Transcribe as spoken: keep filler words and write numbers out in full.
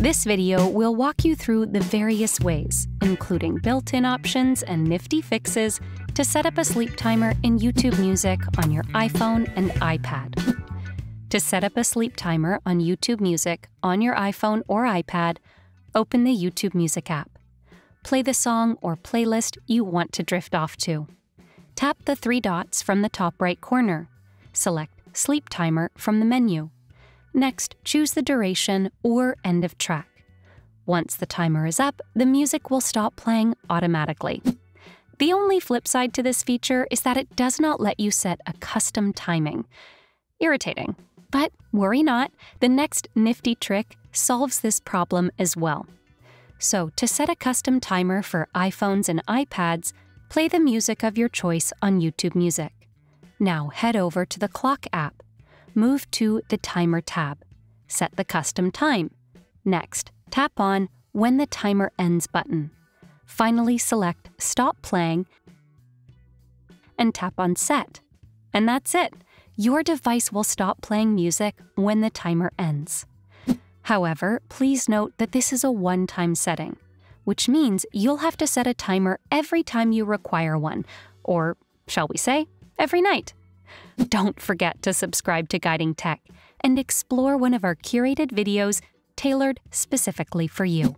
This video will walk you through the various ways, including built-in options and nifty fixes, to set up a sleep timer in YouTube Music on your iPhone and iPad. To set up a sleep timer on YouTube Music on your iPhone or iPad, open the YouTube Music app. Play the song or playlist you want to drift off to. Tap the three dots from the top right corner. Select Sleep Timer from the menu. Next, choose the duration or end of track. Once the timer is up, the music will stop playing automatically. The only flip side to this feature is that it does not let you set a custom timing. Irritating. But worry not, the next nifty trick solves this problem as well. So to set a custom timer for iPhones and iPads, play the music of your choice on YouTube Music. Now head over to the Clock app. Move to the Timer tab. Set the custom time. Next, tap on When the Timer Ends button. Finally, select Stop Playing and tap on Set. And that's it. Your device will stop playing music when the timer ends. However, please note that this is a one-time setting, which means you'll have to set a timer every time you require one, or shall we say, every night. Don't forget to subscribe to Guiding Tech and explore one of our curated videos tailored specifically for you.